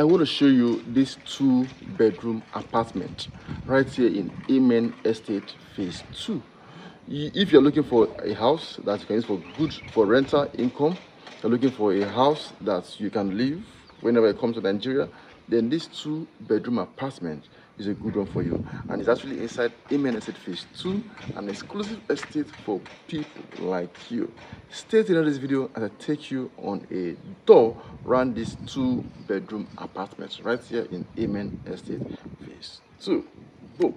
I want to show you this 2-bedroom apartment right here in Amen Estate Phase 2. If you're looking for a house that you can use for good for rental income, you're looking for a house that you can live whenever you come to Nigeria, then this 2-bedroom apartment is a good one for you. And it's actually inside Amen Estate Phase 2, an exclusive estate for people like you. Stay tuned on this video as I take you on a tour around this 2-bedroom apartment right here in Amen Estate Phase 2. Go!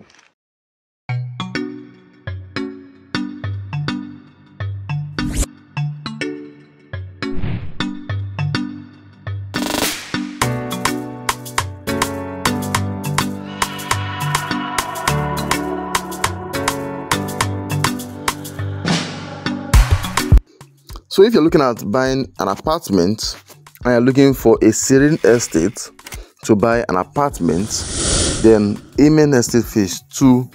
So if you're looking at buying an apartment and you're looking for a serene estate to buy an apartment, then Amen Estate Phase 2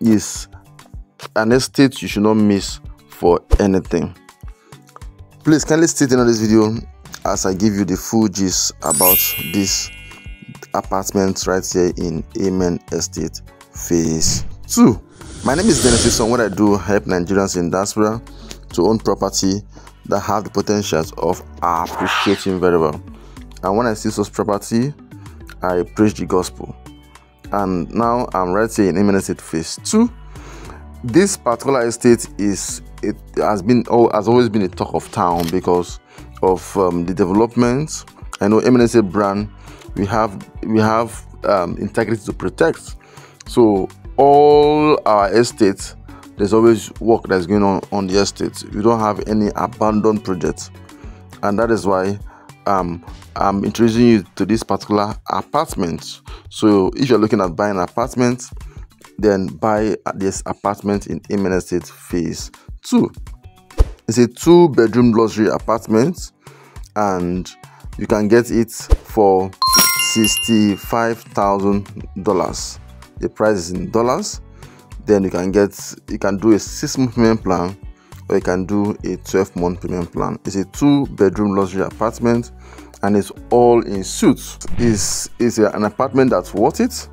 is an estate you should not miss for anything. Please kindly stay tuned on this video as I give you the full gist about this apartment right here in Amen Estate Phase 2. My name is Dennis Isong. What I do, help Nigerians in diaspora to own property that have the potentials of appreciating very well. And when I see such property, I preach the gospel. And now I'm right here in Amen Estate Phase 2. This particular estate has always been a talk of town because of the development. I know Amen Estate brand, we have integrity to protect. So all our estates, there's always work that's going on the estate. We don't have any abandoned projects, and that is why I'm introducing you to this particular apartment. So if you're looking at buying an apartment, then buy this apartment in Amen Estate Phase 2. It's a 2-bedroom luxury apartment, and you can get it for $65,000. The price is in dollars. Then you can do a 6-month payment plan, or you can do a 12-month payment plan. It's a 2-bedroom luxury apartment, and it's all in suits. It's an apartment that's worth it.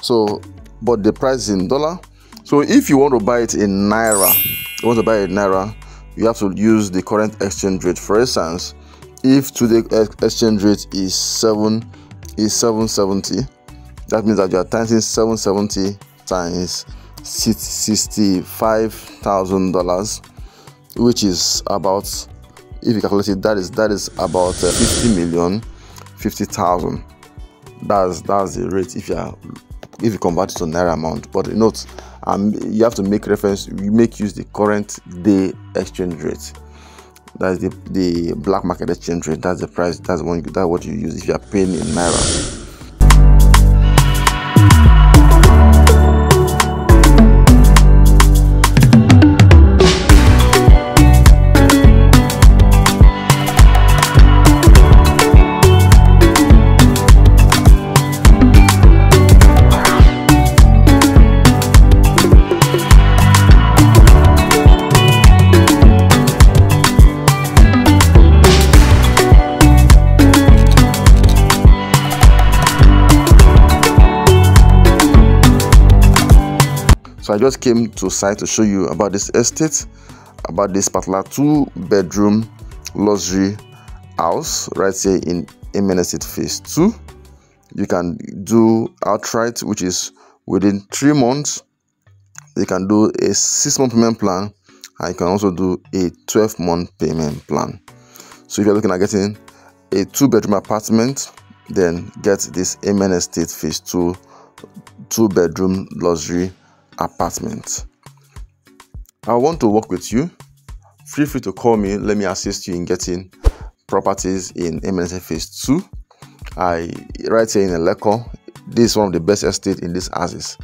So, but the price is in dollar. So if you want to buy it in naira, you have to use the current exchange rate. For instance, if today's exchange rate is 770, that means that you are timesing 770 times $65,000, which is about, if you calculate it, that is about 50,050,000. That's the rate if you convert it to naira amount. But note, you have to make reference. You make use the current day exchange rate. That's the black market exchange rate. That's the price. That's what you use if you are paying in naira. So I just came to site to show you about this estate, about this particular 2-bedroom luxury house right here in Amen Estate Phase 2. You can do outright, which is within 3 months. You can do a 6-month payment plan, and you can also do a 12-month payment plan. So if you're looking at getting a 2-bedroom apartment, then get this Amen Estate Phase 2 2-bedroom luxury apartment. I want to work with you. Feel free to call me. Let me assist you in getting properties in Amen Estate Phase 2. Right here in Eleko, this is one of the best estates in this axis.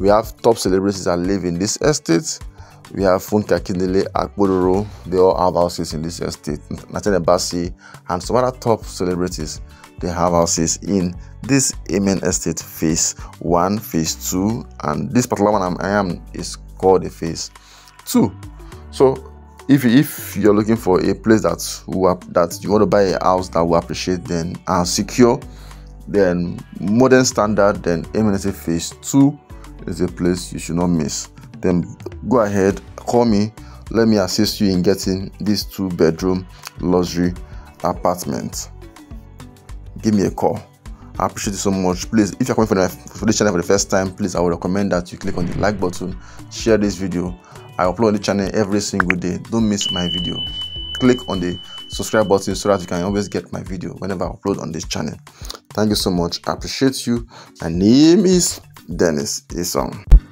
We have top celebrities that live in this estate. We have Funke Akindele, Agboduru. They all have houses in this estate. Natchena Bassy and some other top celebrities, they have houses in this Amen Estate Phase 1, Phase 2, and this particular one I am is called a Phase 2. So if you're looking for a place that you want to buy a house that will appreciate, then and secure Then Modern Standard, then Amen Estate Phase 2 is a place you should not miss. Then go ahead, call me, let me assist you in getting this 2-bedroom luxury apartment. Give me a call. I appreciate you so much. Please, if you're coming for this channel for the first time, please, I would recommend that you click on the like button, share this video. I upload on the channel every single day. Don't miss my video. Click on the subscribe button so that you can always get my video whenever I upload on this channel. Thank you so much. I appreciate you. My name is Dennis Isong.